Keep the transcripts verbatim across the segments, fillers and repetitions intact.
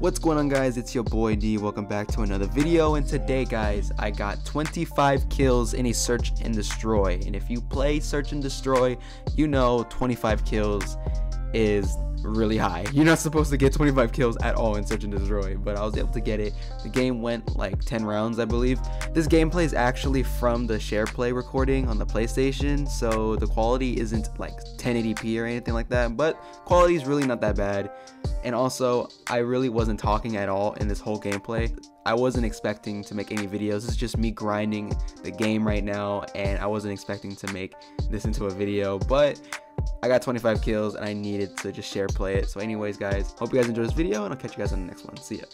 What's going on, guys? It's your boy D. Welcome back to another video, and today, guys, I got twenty-five kills in a search and destroy. And if you play search and destroy, you know twenty-five kills is really high. You're not supposed to get twenty-five kills at all in search and destroy, but I was able to get it. The game went like ten rounds, I believe. This gameplay is actually from the share play recording on the PlayStation, so the quality isn't like ten eighty p or anything like that, but quality is really not that bad. And also, I really wasn't talking at all in this whole gameplay. I wasn't expecting to make any videos. This is just me grinding the game right now, and I wasn't expecting to make this into a video, but I got twenty-five kills and I needed to just share play it. So anyways, guys, hope you guys enjoy this video, and I'll catch you guys on the next one. See ya.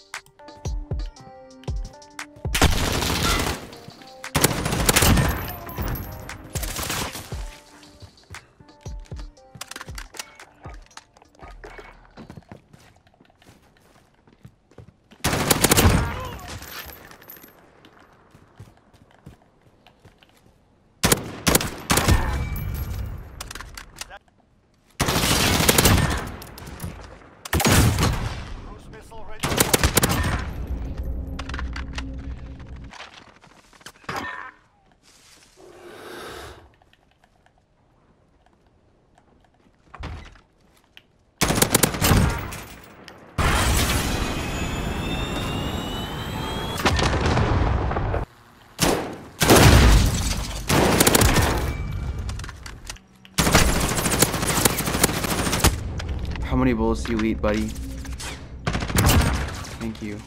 How many bullets do you eat, buddy? Thank you.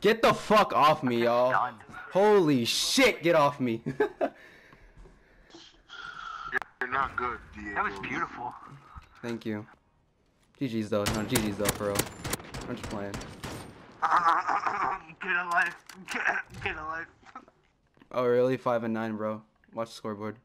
Get the fuck off me, y'all. Holy shit, get off me. You're not good, Diego. That was beautiful. Thank you. G G's though. No, G G's though, for real. I'm just playing. Get a life. Get a life. Oh, really? five and nine, bro. Watch the scoreboard.